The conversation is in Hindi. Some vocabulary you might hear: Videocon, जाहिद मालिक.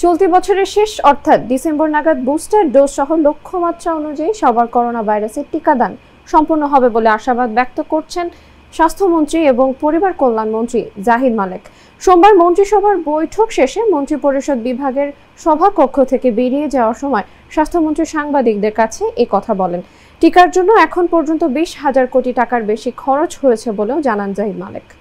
चलती बछर शेष अर्थात डिसेम्बर नागाद बुस्टर डोज सह लक्ष्यमात्रा अनुयायी सबार करोना भाइरासेर टीकादान सम्पूर्ण होबे बोले आशाबाद व्यक्त करछेन स्वास्थ्यमंत्री एवं परिवार कल्याण मंत्री जाहिद मालिक। सोमवार मंत्रिसभार बैठक शेषे मंत्रिपरिषद विभागेर सभाकक्ष थेके बेरिये जाओयार समय स्वास्थ्यमंत्री सांबादिकदेर काछे एई कथा बोलेन। टीकार जन्य एखन पर्यन्त 20,000 कोटी टाकार बेशी खरच हयेछे बोलेओ जानान जाहिद मालिक।